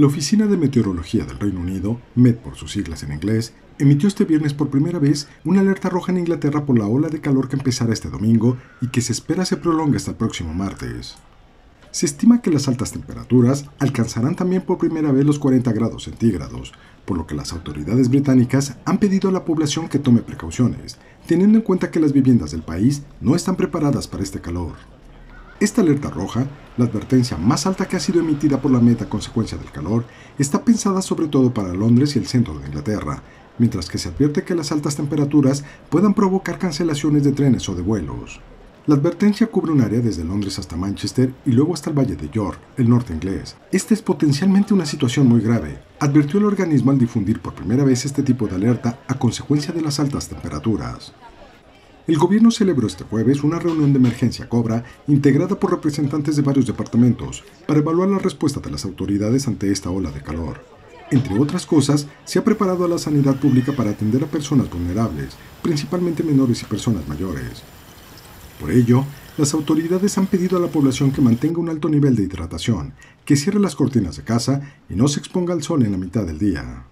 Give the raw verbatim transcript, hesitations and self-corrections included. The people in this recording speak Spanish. La Oficina de Meteorología del Reino Unido, Met por sus siglas en inglés, emitió este viernes por primera vez una alerta roja en Inglaterra por la ola de calor que empezará este domingo y que se espera se prolongue hasta el próximo martes. Se estima que las altas temperaturas alcanzarán también por primera vez los cuarenta grados centígrados, por lo que las autoridades británicas han pedido a la población que tome precauciones, teniendo en cuenta que las viviendas del país no están preparadas para este calor. Esta alerta roja, la advertencia más alta que ha sido emitida por la Met a consecuencia del calor, está pensada sobre todo para Londres y el centro de Inglaterra, mientras que se advierte que las altas temperaturas puedan provocar cancelaciones de trenes o de vuelos. La advertencia cubre un área desde Londres hasta Manchester y luego hasta el Valle de York, el norte inglés. Esta es potencialmente una situación muy grave, advirtió el organismo al difundir por primera vez este tipo de alerta a consecuencia de las altas temperaturas. El gobierno celebró este jueves una reunión de emergencia Cobra integrada por representantes de varios departamentos para evaluar la respuesta de las autoridades ante esta ola de calor. Entre otras cosas, se ha preparado a la sanidad pública para atender a personas vulnerables, principalmente menores y personas mayores. Por ello, las autoridades han pedido a la población que mantenga un alto nivel de hidratación, que cierre las cortinas de casa y no se exponga al sol en la mitad del día.